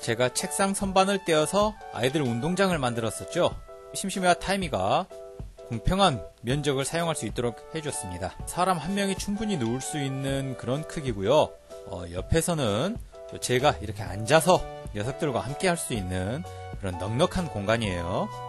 제가 책상 선반을 떼어서 아이들 운동장을 만들었었죠. 심심이와 타임이가 공평한 면적을 사용할 수 있도록 해줬습니다. 사람 한 명이 충분히 누울 수 있는 그런 크기고요. 옆에서는 또 제가 이렇게 앉아서 녀석들과 함께 할 수 있는 그런 넉넉한 공간이에요.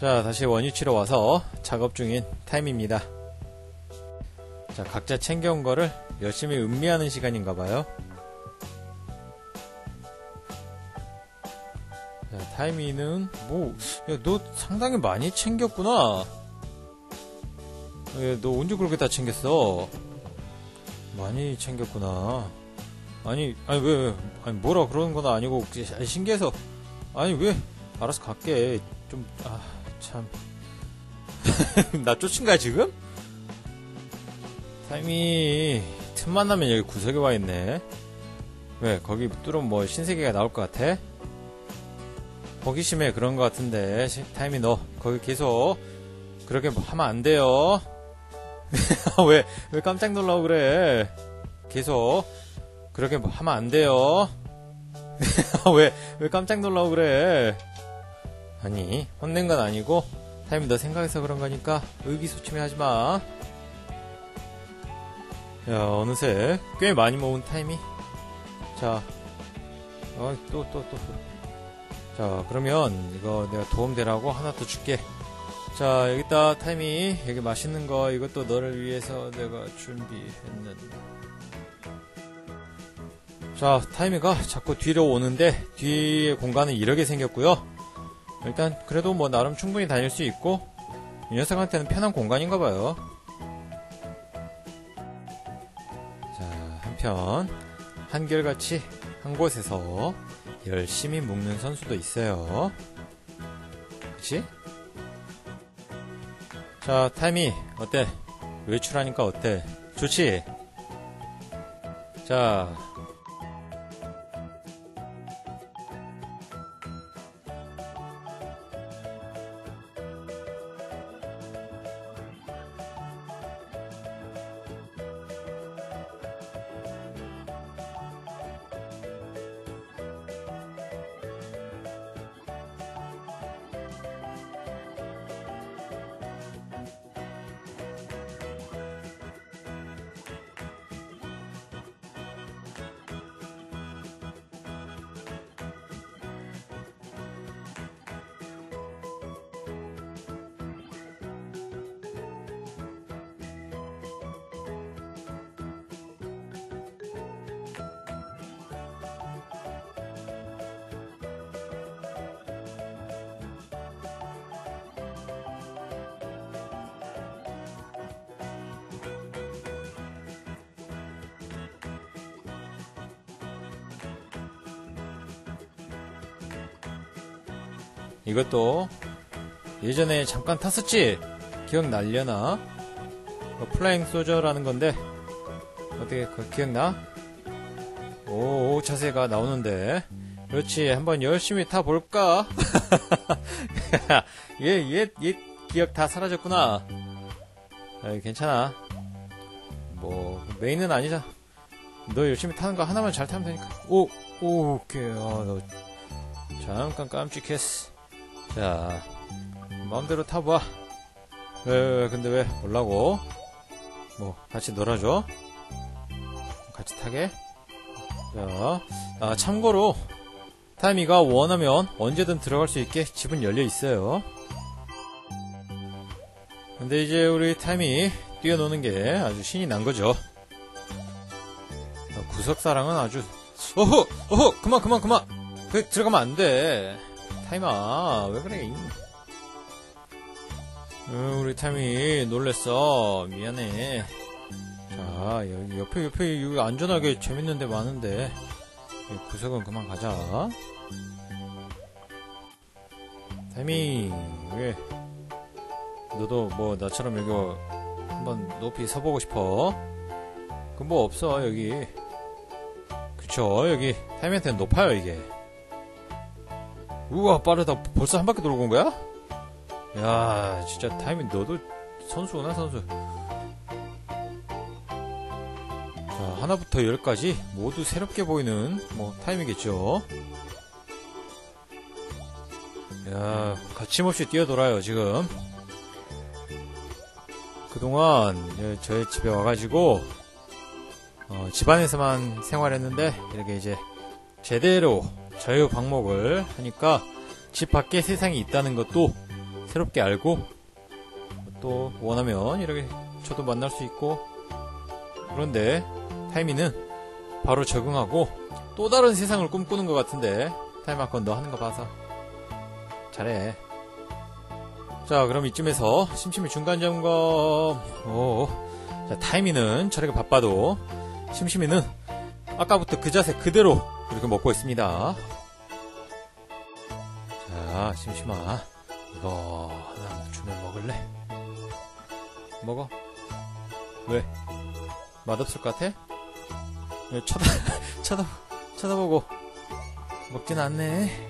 자, 다시 원위치로 와서 작업 중인 타임입니다. 자, 각자 챙겨온 거를 열심히 음미하는 시간인가봐요. 자, 타임이는 뭐, 야, 너 상당히 많이 챙겼구나. 야, 너 언제 그렇게 다 챙겼어? 많이 챙겼구나. 아니 왜? 아니 뭐라 그러는 건 아니고 신기해서. 아니 왜? 알아서 갈게. 좀 참. 나 쫓은 거야 지금? 타임이 틈만 나면 여기 구석에 와 있네. 왜 거기 뚫으면 뭐 신세계가 나올 것 같아? 호기심에 그런 것 같은데. 타임이 너 거기 계속 그렇게 하면 안 돼요. 왜 깜짝 놀라고 그래? 계속 그렇게 하면 안 돼요. 왜 깜짝 놀라고 그래? 아니, 혼낸 건 아니고 타임이 너 생각해서 그런 거니까 의기소침해 하지 마. 야, 어느새 꽤 많이 모은 타임이. 자, 자, 그러면 이거 내가 도움 되라고 하나 더 줄게. 자, 여기다 타임이, 여기 맛있는 거 이것도 너를 위해서 내가 준비했는데. 자, 타임이가 자꾸 뒤로 오는데 뒤에 공간은 이렇게 생겼고요. 일단 그래도 뭐 나름 충분히 다닐 수 있고 이 녀석한테는 편한 공간인가봐요. 자, 한편 한결같이 한 곳에서 열심히 묶는 선수도 있어요. 그치? 자, 타임이 어때? 외출하니까 어때? 좋지? 자, 이것도 예전에 잠깐 탔었지? 기억날려나? 플라잉 소저라는 건데 어떻게 기억나? 오, 자세가 나오는데. 그렇지, 한번 열심히 타볼까? 얘 기억 다 사라졌구나. 아이, 괜찮아. 뭐 메인은 아니자. 너 열심히 타는 거 하나만 잘 타면 되니까. 오, 오케이. 아, 너 잠깐 깜찍했어. 자, 마음대로 타봐. 왜, 근데 왜? 몰라고? 뭐, 같이 놀아줘? 같이 타게? 자, 아, 참고로 타임이가 원하면 언제든 들어갈 수 있게 집은 열려 있어요. 근데 이제 우리 타임이 뛰어노는 게 아주 신이 난 거죠. 구석사랑은 아주 어허 그만 그 들어가면 안 돼. 타임아 왜 그래? 우리 타임이 놀랬어. 미안해. 자 옆에 여기 안전하게 재밌는 데 많은데 구석은 그만 가자. 타임이 왜 너도 뭐 나처럼 이거 한번 높이 서보고 싶어? 그럼 뭐 없어 여기. 그쵸 여기 타임한테는 높아요 이게. 우와 빠르다. 벌써 한 바퀴 돌고 온 거야? 야 진짜 타임이 너도 선수구나 선수. 자 하나부터 열까지 모두 새롭게 보이는 뭐 타임이겠죠. 야 거침없이 뛰어돌아요 지금. 그동안 저희 집에 와가지고 집안에서만 생활했는데 이렇게 이제 제대로 자유방목을 하니까 집 밖에 세상이 있다는 것도 새롭게 알고 또 원하면 이렇게 저도 만날 수 있고. 그런데 타임이는 바로 적응하고 또 다른 세상을 꿈꾸는 것 같은데. 타임아 건 너 하는 거 봐서 잘해. 자 그럼 이쯤에서 심심이 중간점검. 오. 자 타임이는 저렇게 바빠도 심심이는 아까부터 그 자세 그대로 이렇게 먹고 있습니다. 자 심심아 이거 하나 주면 먹을래? 먹어. 왜? 맛없을 것 같아? 왜 쳐다보고 먹진 않네.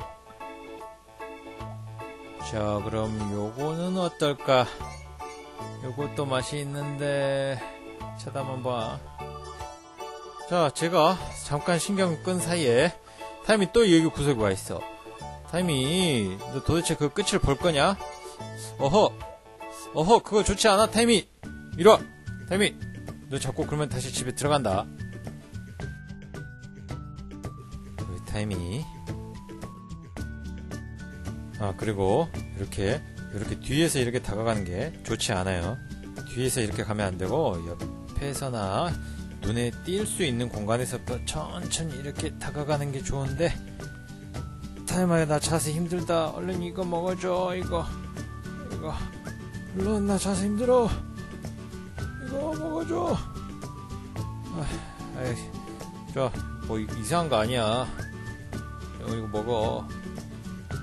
자 그럼 요거는 어떨까? 요것도 맛이 있는데 쳐다만 봐. 자 제가 잠깐 신경 끈 사이에 타임이 또 여기 구석에 와있어. 타임이 너 도대체 그 끝을 볼 거냐? 어허 그거 좋지 않아? 타임이 이리 와. 타임이 너 자꾸 그러면 다시 집에 들어간다. 우리 타임이. 아 그리고 이렇게 뒤에서 이렇게 다가가는 게 좋지 않아요. 뒤에서 이렇게 가면 안 되고 옆에서나 눈에 띌 수 있는 공간에서부터 천천히 이렇게 다가가는 게 좋은데. 타임아 나 자세 힘들다. 얼른 이거 먹어줘. 이거 얼른 나 자세 힘들어. 이거 먹어줘. 아이 좋아. 뭐 이상한 거 아니야. 이거 먹어.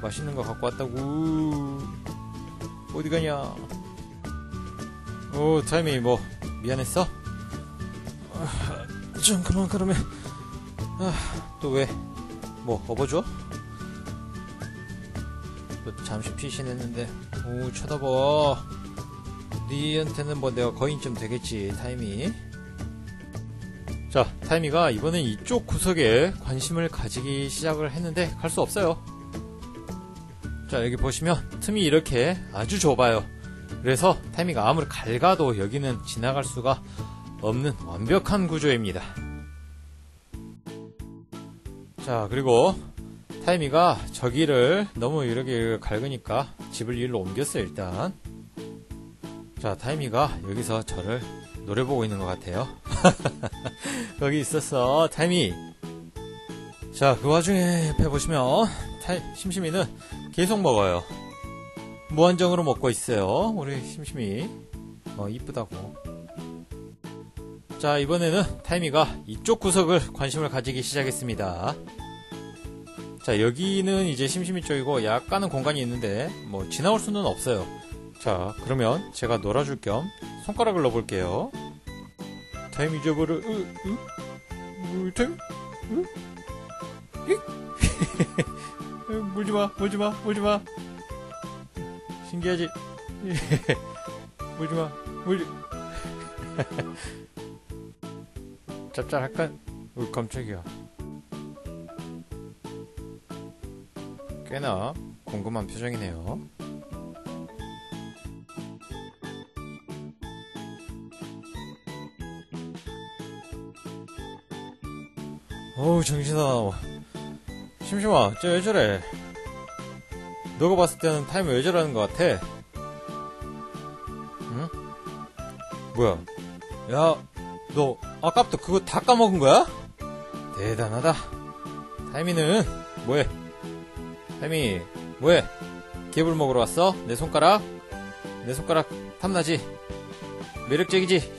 맛있는 거 갖고 왔다고. 어디 가냐? 오 타임이 뭐 미안했어? 아, 좀 그만 그러면. 아, 또 왜? 뭐 업어줘? 또 잠시 피신했는데. 오 쳐다봐. 니한테는 뭐 내가 거인쯤 되겠지 타임이. 자 타임이가 이번엔 이쪽 구석에 관심을 가지기 시작을 했는데 갈 수 없어요. 자 여기 보시면 틈이 이렇게 아주 좁아요. 그래서 타임이가 아무리 갉아도 여기는 지나갈 수가 없는 완벽한 구조입니다. 자 그리고 타임이가 저기를 너무 이렇게 갉으니까 집을 일로 옮겼어요 일단. 자 타임이가 여기서 저를 노래 보고 있는 것 같아요. 거기 있었어 타임이. 자 그 와중에 옆에 보시면 심심이는 계속 먹어요. 무한정으로 먹고 있어요 우리 심심이. 이쁘다고. 자 이번에는 타임이가 이쪽 구석을 관심을 가지기 시작했습니다. 자 여기는 이제 심심이 쪽이고 약간은 공간이 있는데 뭐 지나올 수는 없어요. 자 그러면 제가 놀아줄 겸 손가락을 넣어볼게요. 타임이 저거를 타임? 물지마. 신기하지? 물지마. 짭짤할까? 깜짝이야. 꽤나 궁금한 표정이네요. 어우, 정신아. 심심아, 쟤 왜 저래? 너가 봤을 때는 타임이 왜 저러는 것 같아? 응? 뭐야? 야, 너 아까부터 그거 다 까먹은 거야? 대단하다. 타임이는 뭐해? 타임이 뭐해? 개불 먹으러 왔어? 내 손가락 탐나지? 매력적이지?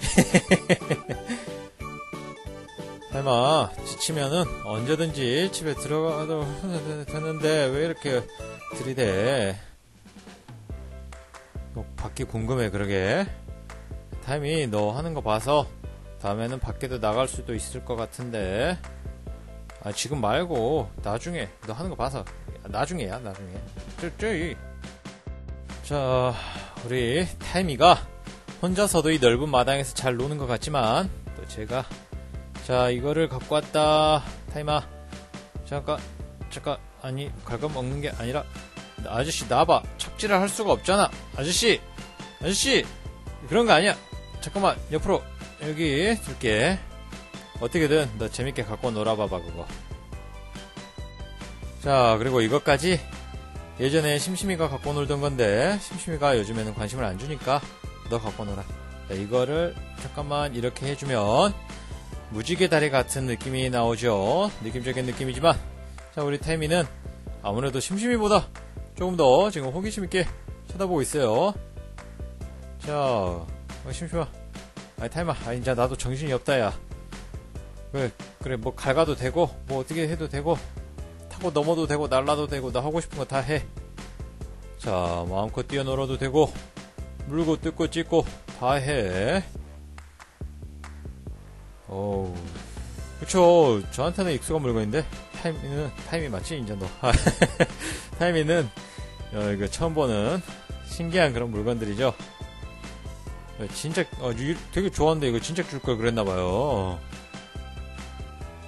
타임아, 지치면은 언제든지 집에 들어가도 되는데 왜 이렇게 들이대? 너 밖이 궁금해. 그러게, 타임이 너 하는 거 봐서 다음에는 밖에도 나갈 수도 있을 것 같은데. 아, 지금 말고 나중에. 너 하는 거 봐서. 나중에야, 나중에. 쯔쯔. 자, 우리 타임이가 혼자서도 이 넓은 마당에서 잘 노는 것 같지만, 또 제가, 자, 이거를 갖고 왔다. 타임아, 잠깐. 아니, 갉아먹는 게 아니라, 아저씨 나와봐. 착지를 할 수가 없잖아. 아저씨, 그런 거 아니야. 잠깐만, 옆으로 여기 줄게. 어떻게든 너 재밌게 갖고 놀아봐봐, 그거. 자, 그리고 이것까지 예전에 심심이가 갖고 놀던 건데, 심심이가 요즘에는 관심을 안 주니까 너 갖고 놀아. 자, 이거를 잠깐만 이렇게 해주면 무지개 다리 같은 느낌이 나오죠. 느낌적인 느낌이지만, 자, 우리 타임이는 아무래도 심심이보다 조금 더 지금 호기심 있게 쳐다보고 있어요. 자, 심심아. 아니, 타임아. 아니, 이제 나도 정신이 없다, 야. 그래, 뭐 갈가도 되고, 뭐 어떻게 해도 되고, 타고 넘어도 되고, 날라도 되고, 나 하고 싶은 거 다 해. 자, 마음껏 뛰어놀아도 되고, 물고 뜯고 찢고 다 해. 어우, 그쵸. 저한테는 익숙한 물건인데, 타임이 맞지? 이제 너. 타임이는, 이거 처음 보는 신기한 그런 물건들이죠. 진짜, 되게 좋아하는데 이거 진짜 줄 걸 그랬나봐요.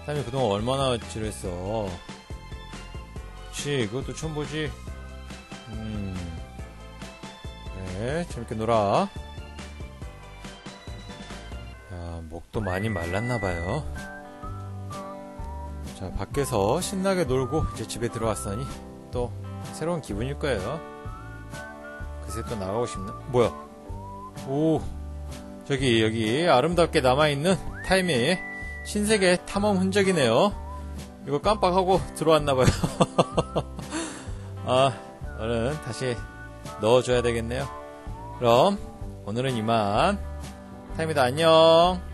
타임이 그동안 얼마나 지루했어. 그치, 그것도 처음 보지. 네, 재밌게 놀아. 야, 목도 많이 말랐나봐요. 자, 밖에서 신나게 놀고 이제 집에 들어왔으니 또 새로운 기분일 거예요. 그새 또 나가고 싶나? 뭐야? 오, 저기 여기 아름답게 남아있는 타임의 신세계 탐험 흔적이네요. 이거 깜빡하고 들어왔나봐요. 아, 얼른 다시 넣어줘야 되겠네요. 그럼 오늘은 이만. 타임이다, 안녕.